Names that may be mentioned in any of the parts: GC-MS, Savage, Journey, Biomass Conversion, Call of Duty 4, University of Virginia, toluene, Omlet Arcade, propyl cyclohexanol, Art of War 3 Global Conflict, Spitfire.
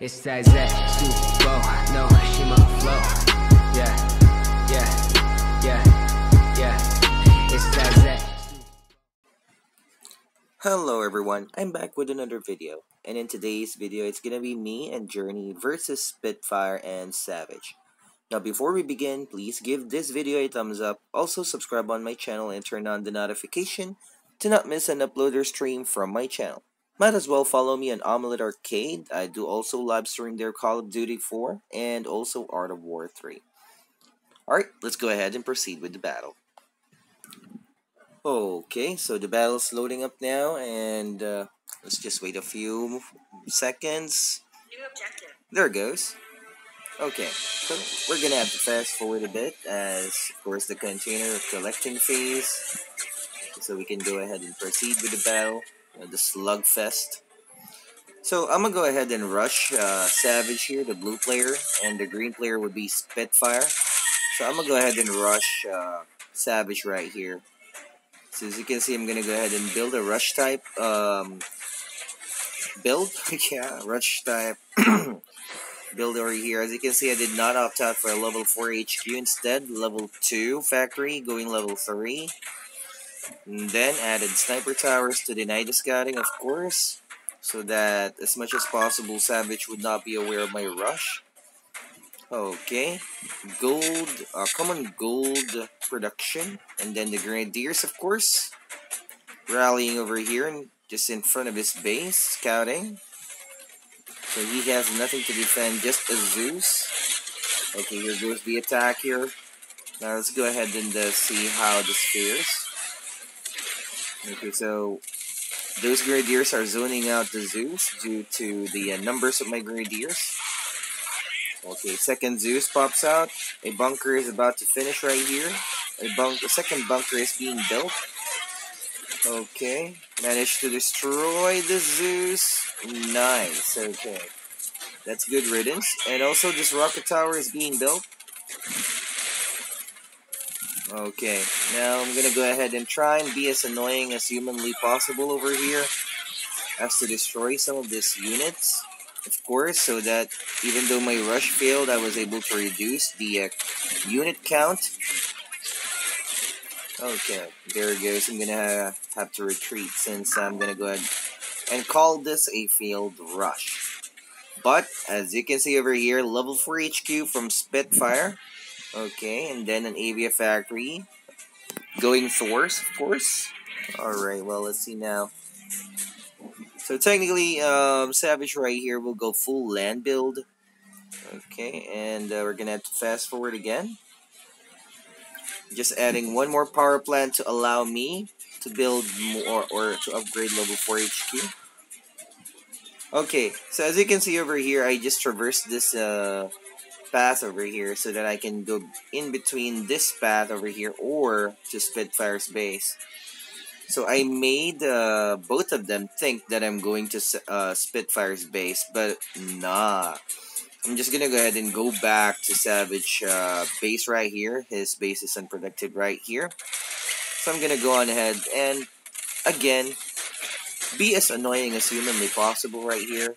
It's that Zach Super Bowl. No, she my flow. Yeah, yeah, yeah, yeah. It's that Zach. Hello everyone, I'm back with another video. And in today's video, it's gonna be me and Journey versus Spitfire and Savage. Now before we begin, please give this video a thumbs up. Also subscribe on my channel and turn on the notification to not miss an upload or stream from my channel. Might as well follow me on Omlet Arcade. I do also live stream their Call of Duty 4 and also Art of War 3. Alright, let's go ahead and proceed with the battle. Okay, so the battle's loading up now, and let's just wait a few seconds. New objective. There it goes. Okay, so we're gonna have to fast forward a bit as, of course, the container collecting phase. So we can go ahead and proceed with the battle. The slugfest. So I'm gonna go ahead and rush Savage here, the blue player, and the green player would be Spitfire. So I'm gonna go ahead and rush Savage right here. So as you can see, I'm gonna go ahead and build a rush type build. Yeah, rush type build over here. As you can see, I did not opt out for a level 4 HQ, instead level 2 factory going level 3. And then added sniper towers to deny the scouting, of course, so that as much as possible Savage would not be aware of my rush. Okay, gold, common gold production, and then the grenadiers, of course, rallying over here and just in front of his base, scouting. So he has nothing to defend, just a Zeus. Okay, here goes the attack here. Now let's go ahead and see how this fares. Okay, so those grenadiers are zoning out the Zeus due to the numbers of my grenadiers. Okay, second Zeus pops out. A bunker is about to finish right here. A second bunker is being built. Okay, managed to destroy the Zeus. Nice, okay. That's good riddance. And also this rocket tower is being built. Okay, now I'm gonna go ahead and try and be as annoying as humanly possible over here as to destroy some of these units, of course, so that even though my rush failed, I was able to reduce the unit count. Okay, there it goes. I'm gonna have to retreat since I'm gonna go ahead and call this a failed rush. But, as you can see over here, level 4 HQ from Spitfire. Okay, and then an Avia factory. Going Thors, of course. Alright, well, let's see now. So technically, Savage right here will go full land build. Okay, and we're gonna have to fast forward again. Just adding one more power plant to allow me to build more or to upgrade level 4 HQ. Okay, so as you can see over here, I just traversed this path over here so that I can go in between this path over here or to Spitfire's base. So I made both of them think that I'm going to Spitfire's base, but nah. I'm just gonna go ahead and go back to Savage base right here. His base is unprotected right here. So I'm gonna go on ahead and again be as annoying as humanly possible right here.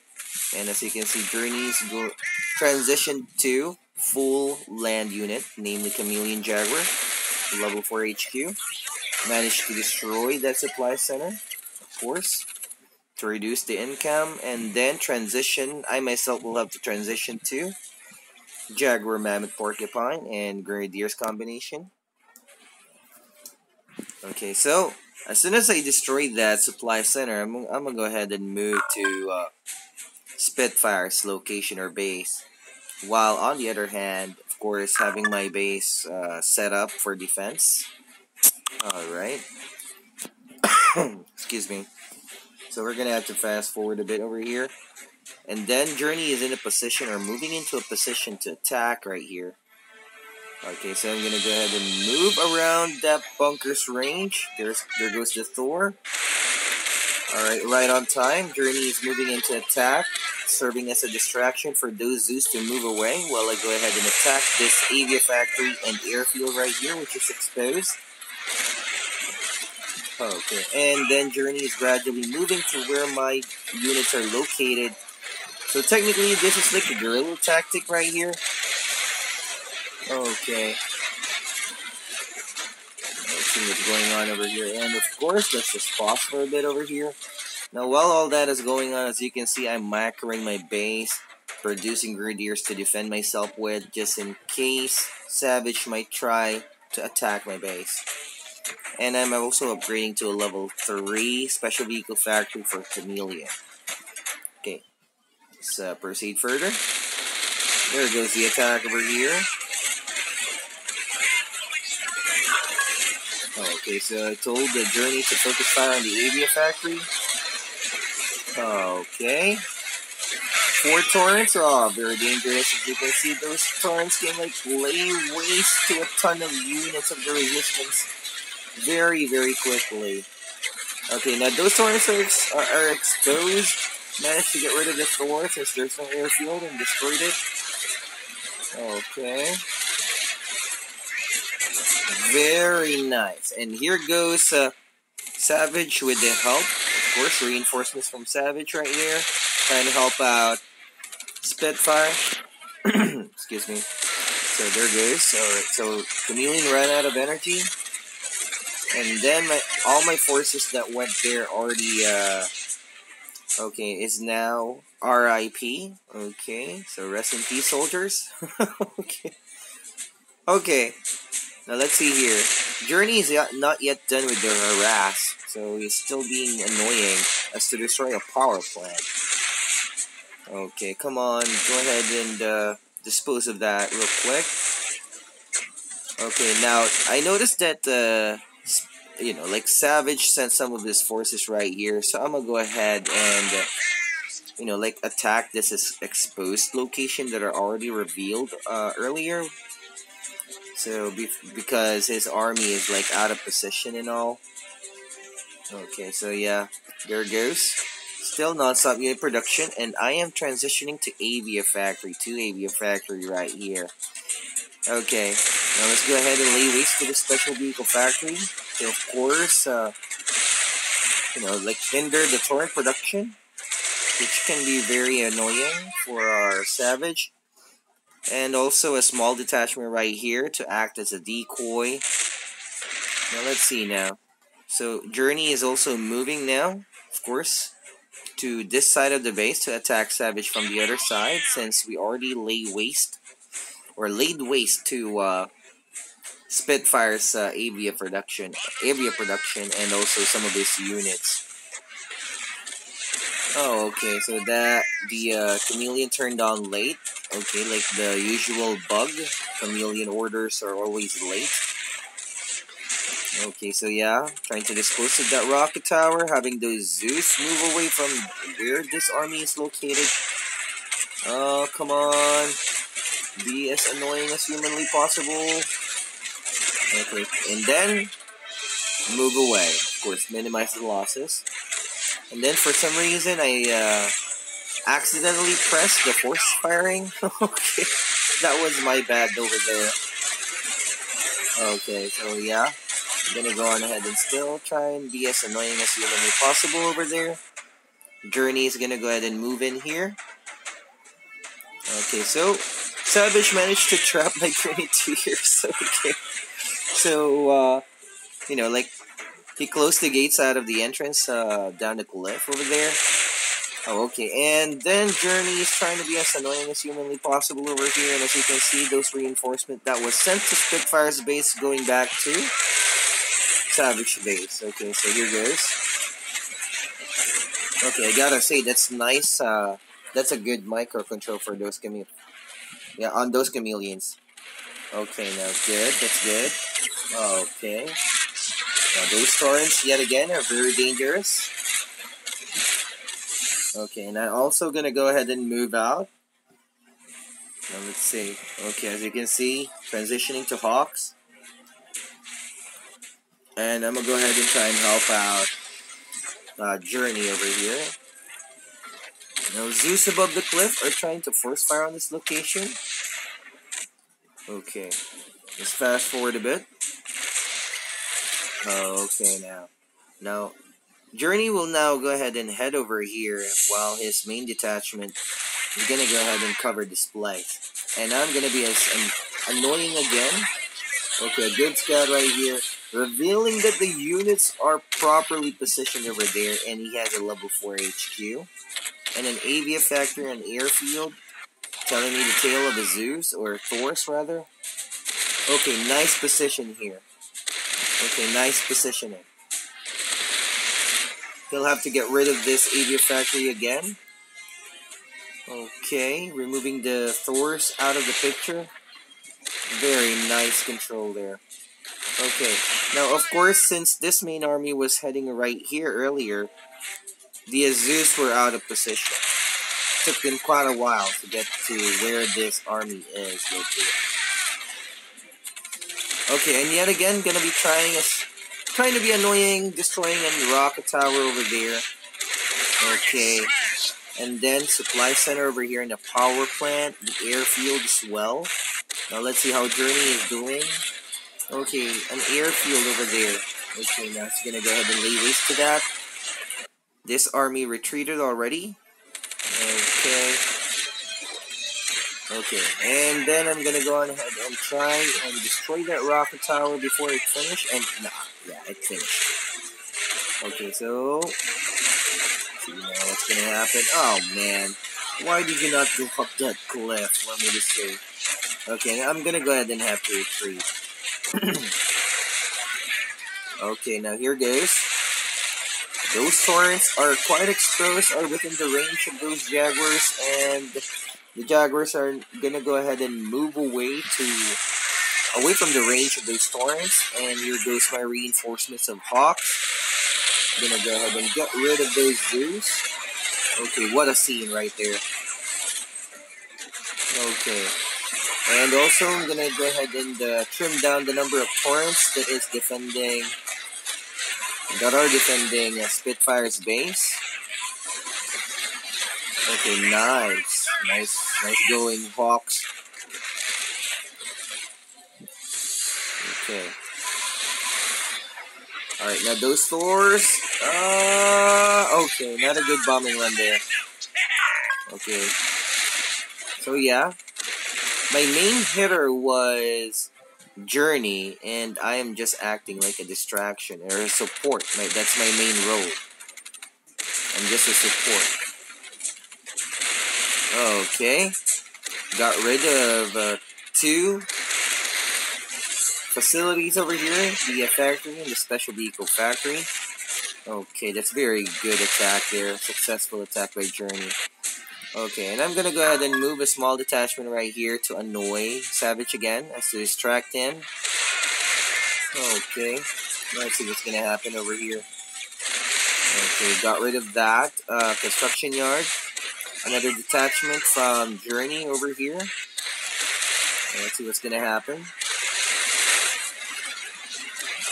And as you can see, Journey's go transition to full land unit, namely Chameleon Jaguar, level 4 HQ. Managed to destroy that supply center, of course, to reduce the income, and then transition. I myself will have to transition to Jaguar, Mammoth, Porcupine, and Grenadiers combination. Okay, so as soon as I destroy that supply center, I'm gonna go ahead and move to Spitfire's location or base, while on the other hand, of course, having my base set up for defense. Alright. Excuse me. So we're gonna have to fast forward a bit over here, and then Journey is in a position or moving into a position to attack right here. Okay, so I'm gonna go ahead and move around that bunker's range. There goes the Thor. Alright, right on time. Journey is moving into attack, serving as a distraction for those Zeus to move away while I go ahead and attack this Avia factory and airfield right here, which is exposed. Okay, and then Journey is gradually moving to where my units are located So technically, this is like a guerrilla tactic right here. Okay. Let's see what's going on over here. And of course, let's just pause for a bit over here. Now, while all that is going on, as you can see, I'm macroing my base, producing grenadiers to defend myself with, just in case Savage might try to attack my base. And I'm also upgrading to a level 3 special vehicle factory for Chameleon. Okay, let's proceed further. There goes the attack over here. Okay, so I told the journey to focus fire on the Avia factory. Okay. 4 torrents? Oh, very dangerous. As you can see, those torrents can like lay waste to a ton of units of the resistance very, very quickly. Okay, now those torrents are exposed. Managed to get rid of the Thor since there's no airfield and destroyed it. Okay. Very nice. And here goes Savage with the help. Of course, reinforcements from Savage right here. Trying to help out Spitfire. Excuse me. So there goes. Alright, so Chameleon ran out of energy. And then all my forces that went there already... okay, is now RIP. Okay, so rest in peace, soldiers. Okay. Okay. Now let's see here. Journey is not yet done with the harass, so he's still being annoying as to destroy a power plant. Okay, come on, go ahead and dispose of that real quick. Okay, now I noticed that you know, like Savage sent some of his forces right here, so I'm gonna go ahead and you know, like attack this exposed location that are already revealed earlier. So, because his army is like out of position and all. Okay, so yeah, there it goes. Still non-stop unit production, and I am transitioning to Avia Factory, right here. Okay, now let's go ahead and lay waste to the Special Vehicle Factory to, of course, you know, like hinder the torrent production, which can be very annoying for our Savage. And also a small detachment right here to act as a decoy. Now let's see now. So Journey is also moving now, of course, to this side of the base to attack Savage from the other side, since we already laid waste to Spitfire's Avia production, and also some of his units. Oh, okay, so that the Chameleon turned on late. Okay, like the usual bug, Chameleon orders are always late. Okay, so yeah, trying to dispose of that rocket tower, having those Zeus move away from where this army is located. Oh, come on. Be as annoying as humanly possible. Okay, and then move away. Of course, minimize the losses. And then for some reason, I accidentally pressed the force firing. Okay, that was my bad over there. Okay, so yeah, I'm gonna go on ahead and still try and be as annoying as humanly possible over there. Journey is gonna go ahead and move in here. Okay, so Savage managed to trap my grenadiers. Okay, so you know, like, he closed the gates out of the entrance down the cliff over there. Oh, okay, and then Journey is trying to be as annoying as humanly possible over here, and as you can see, those reinforcements that was sent to Spitfire's base going back to Savage base. Okay, so here goes. Okay, I gotta say, that's nice. That's a good micro control for those chameleons. Okay, now, good, that's good. Okay. Now, those torrents, yet again, are very dangerous. Okay, and I'm also going to go ahead and move out. Now, let's see. Okay, as you can see, transitioning to Hawks. And I'm going to go ahead and try and help out Journey over here. Now, Zeus above the cliff are trying to force fire on this location. Okay, let's fast forward a bit. Okay, now, Journey will now go ahead and head over here while his main detachment I'm gonna go ahead and cover display. And I'm gonna be as annoying again. Okay, good scout right here. Revealing that the units are properly positioned over there, and he has a level 4 HQ. And an avia factor, an airfield, telling me the tale of a Zeus, or Thor's rather. Okay, nice position here. Okay, nice positioning. He'll have to get rid of this avia factory again. Okay, removing the Thors out of the picture. Very nice control there. Okay, now of course, since this main army was heading right here earlier, the Azus were out of position. It took them quite a while to get to where this army is located. Okay, and yet again, gonna be trying to be annoying, destroying any rocket tower over there. Okay, and then supply center over here, and the power plant, the airfield as well. Now let's see how Journey is doing. Okay, an airfield over there. Okay, now it's gonna go ahead and lay waste to that. This army retreated already. Okay. Okay, and then I'm gonna go on ahead and try and destroy that rocket tower before it finished. And yeah, it finished. Okay, so see now what's gonna happen. Oh man, why did you not go up that cliff? Let me just say. Okay, I'm gonna go ahead and have to retreat. Okay, now here goes. Those torrents are quite exposed, are within the range of those jaguars, and the jaguars are gonna go ahead and move away from the range of those torrents. And here goes my reinforcements of hawks. I'm gonna go ahead and get rid of those zoos. Okay, what a scene right there. Okay. And also, I'm going to go ahead and trim down the number of torrents that are defending Spitfire's base. Okay, nice. Nice going, Hawks. Okay. Alright, now those Thors. Okay, not a good bombing run there. Okay. So, yeah. My main hitter was Journey, and I am just acting like a distraction, or a support. That's my main role. I'm just a support. Okay. Got rid of two facilities over here. The factory and the special vehicle factory. Okay, that's very good attack there. Successful attack by Journey. Okay, and I'm gonna go ahead and move a small detachment right here to annoy Savage again, as to distract him. Okay, let's see what's gonna happen over here. Okay, got rid of that construction yard. Another detachment from Journey over here. Let's see what's gonna happen.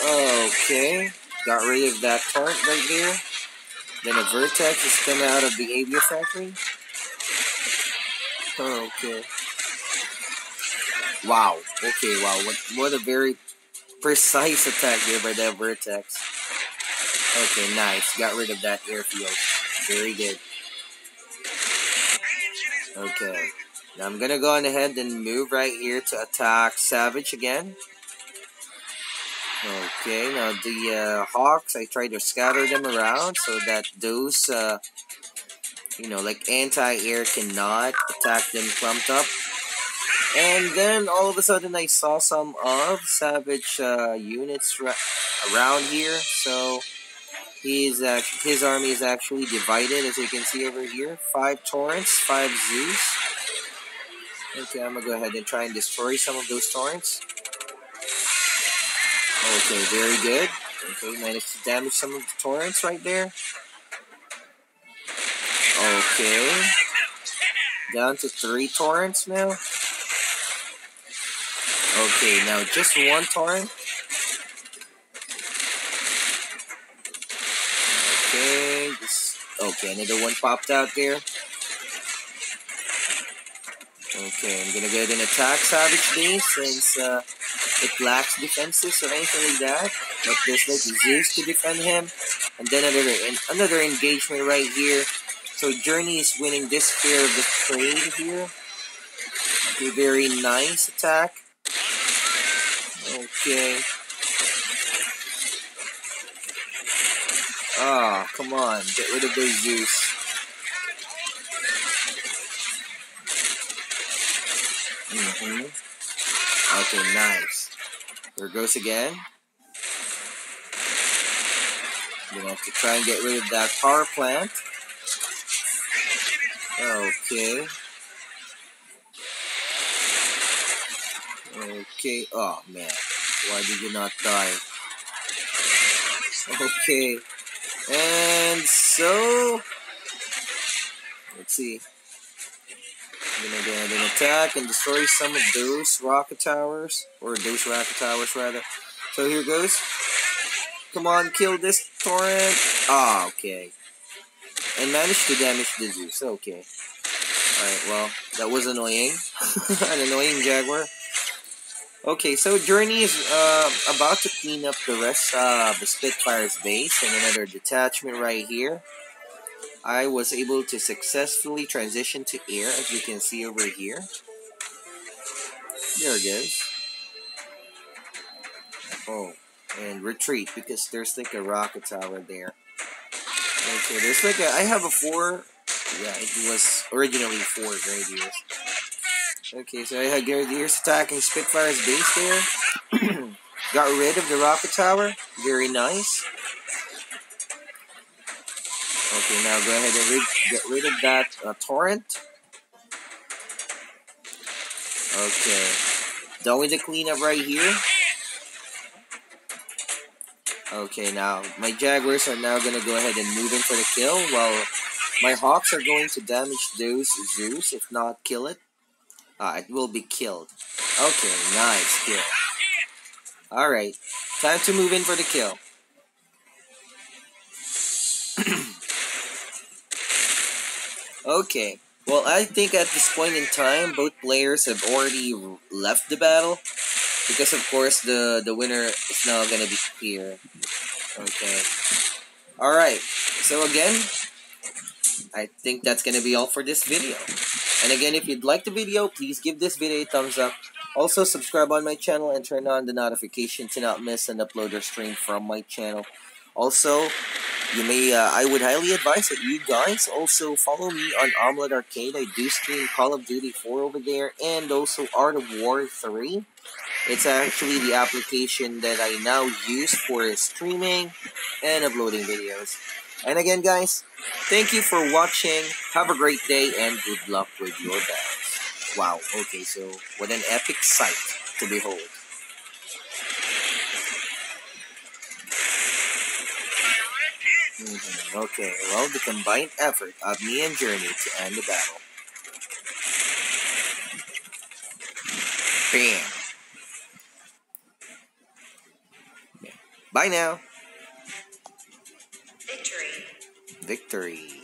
Okay, got rid of that turret right there. Then a vertex is coming out of the avia factory. Oh, okay. Wow. Okay, wow. What a very precise attack there by that vertex. Okay, nice. Got rid of that airfield. Very good. Okay. Now I'm gonna go on ahead and move right here to attack Savage again. Okay, now the Hawks, I try to scatter them around so that those anti-air cannot attack them clumped up. And then all of a sudden I saw some of Savage units around here. So his army is actually divided, as you can see over here. 5 torrents, 5 Zeus. Okay, I'm going to go ahead and try and destroy some of those torrents. Okay, very good. Okay, managed to damage some of the torrents right there. Okay, down to 3 torrents now. Okay, now just 1 torrent. Okay, another one popped out there. Okay, I'm gonna go ahead and attack Savage Base since it lacks defenses or anything like that. But there's like Zeus to defend him, and then another engagement right here. So Journey is winning this pair of the trade here. A very nice attack. Okay. Ah, oh, come on. Get rid of those Zeus. Okay, nice. There goes again. We're gonna have to try and get rid of that power plant. Okay. Okay. Oh man. Why did you not die? Okay. And so let's see. I'm gonna go ahead and attack and destroy some of those rocket towers. Or those rocket towers rather. So here goes. Come on, kill this torrent. Ah, okay. And managed to damage the Zeus. Okay. Alright, well, that was annoying. An annoying Jaguar. Okay, so Journey is about to clean up the rest of the Spitfire's base and another detachment right here. I was able to successfully transition to air, as you can see over here. There it goes. Oh. And retreat, because there's like a rocket tower there. Okay, there's like a... I have a 4... Yeah, it was originally 4 radius. Okay, so I had Grenadiers attacking Spitfire's base there. Got rid of the rocket tower. Very nice. Okay, now go ahead and get rid of that torrent. Okay. Done with the cleanup right here. Okay, now my Jaguars are now going to go ahead and move in for the kill, while my Hawks are going to damage those Zeus, if not kill it. It will be killed. Okay, nice kill. Alright, time to move in for the kill. Okay, well I think at this point in time, both players have already left the battle. Because of course the winner is now gonna be here. Okay. Alright, so again, I think that's gonna be all for this video. And again, if you'd like the video, please give this video a thumbs up. Also subscribe on my channel and turn on the notification to not miss an upload or stream from my channel. Also, you may I would highly advise that you guys also follow me on Omlet Arcade. I do stream Call of Duty 4 over there, and also Art of War 3. It's actually the application that I now use for streaming and uploading videos. And again, guys, thank you for watching. Have a great day and good luck with your battles. Wow, okay, so what an epic sight to behold. Okay, well, the combined effort of me and Journey to end the battle. Bam. Bye now. Victory. Victory.